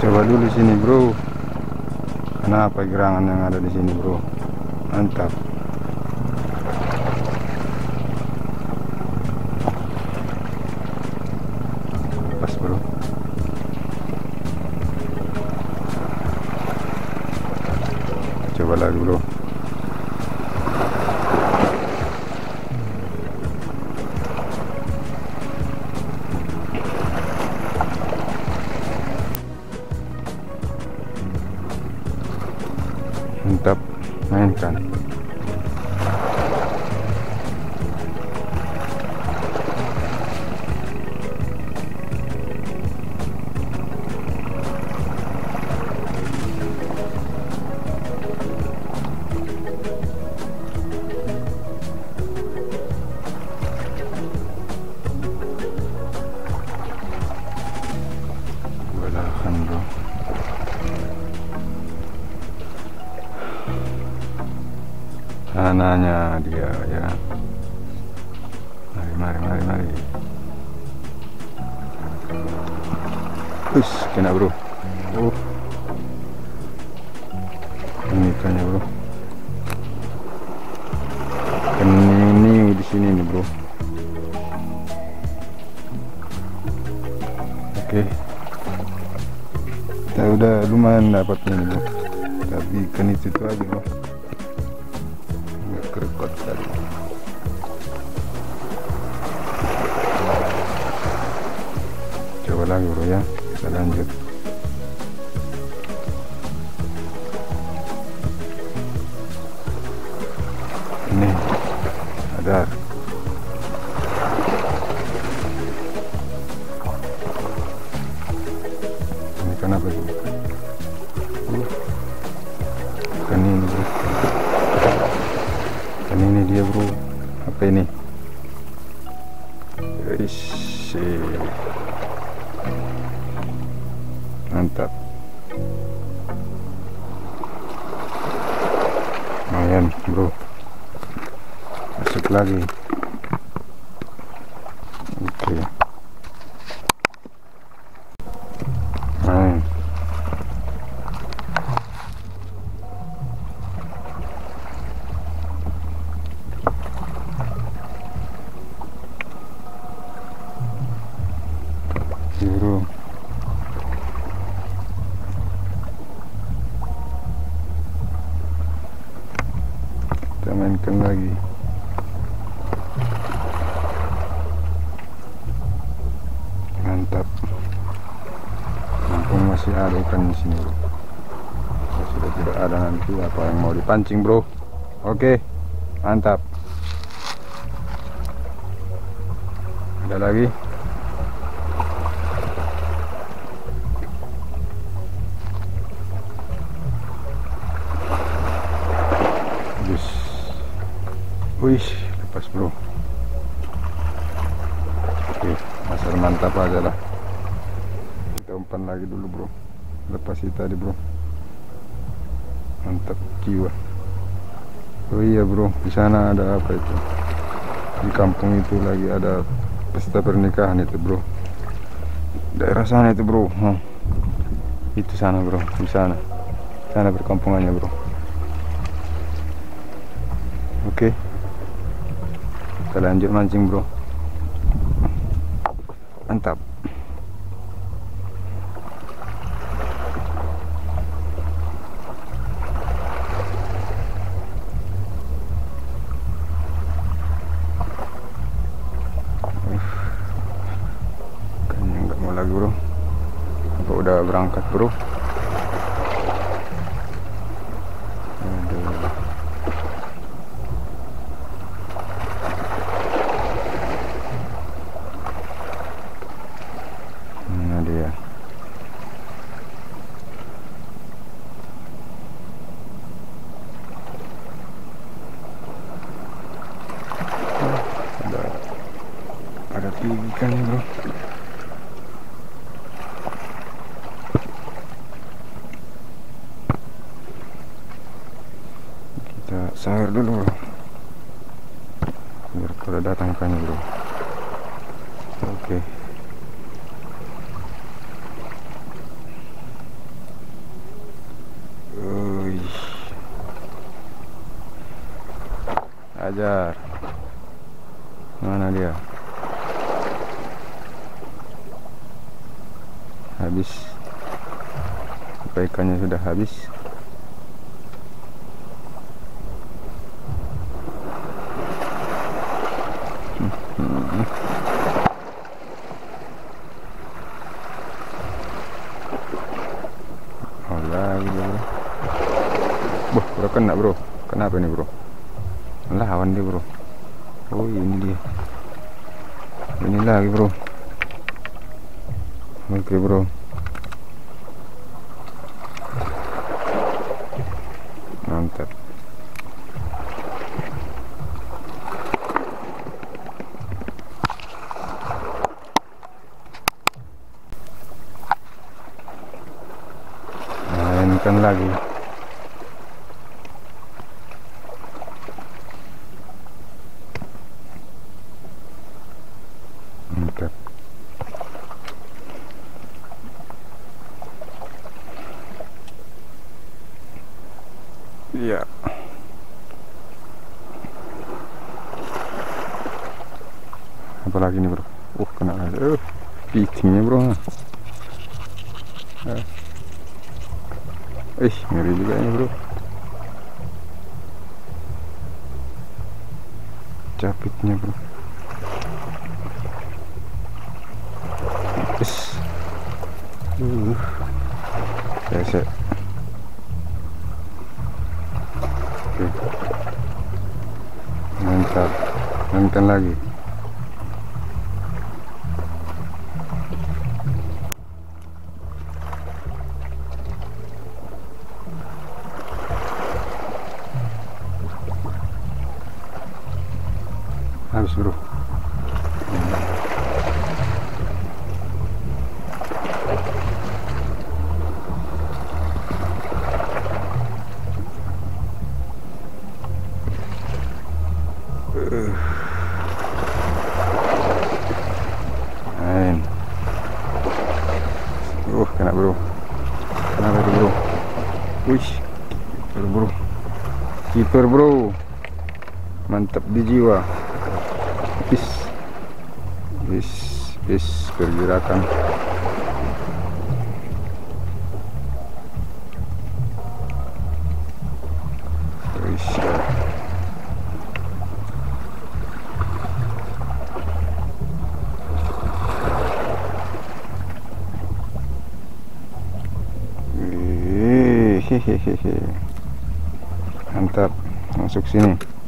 Coba dulu sini bro, kenapa gerangan yang ada di sini bro, mantap. Lagi bro, mantap, mainkan. Sananya dia ya. Mari. Ush, kena bro. Oh. Ini ikannya bro. Ini di sini nih bro. Oke. Kita udah lumayan dapatnya nih bro. Tapi ikan itu aja bro. Kerikot tadi. Coba lagi bro ya, kita lanjut. Ini ada. Ini kenapa bro? Bukan ini bro. Ini dia bro, apa ini? Isi mantap, lumayan bro, masuk lagi. Oke, main. Kita mainkan lagi. Mantap. Mumpung masih ada ikan di sini bro. Kalau sudah tidak ada nanti apa yang mau dipancing bro. Oke, mantap. Ada lagi. Wih, lepas bro. Oke, masih mantap aja lah. Kita umpan lagi dulu bro. Lepas itu tadi bro. Mantap jiwa. Oh iya bro, di sana ada apa itu? Di kampung itu lagi ada pesta pernikahan itu bro. Daerah sana itu bro. Itu sana bro, di sana. Sana perkampungannya bro. Oke. Kita lanjut mancing bro, mantap. Ikannya nggak mau lagi bro, apa udah berangkat bro? Ikan bro, kita sahur dulu bro, biar kalau datang ikannya bro. Oke. Hajar. Mana dia? Habis. Ikannya sudah habis. Kena bro, kenapa ini bro? Lawan dia bro. Oh ini dia, ini lagi bro. Oke bro, mantap. Mainkan lagi. Ya, apa lagi nih bro? Kena pitingnya bro. Ngeri juga ini bro. Capitnya bro. Saya mantap, mainkan lagi. Habis bro. Kena bro. Kena lagi bro. Wish, kiper bro. Kiper bro. Mantap di jiwa. Bis pergerakan. Mantap, masuk sini.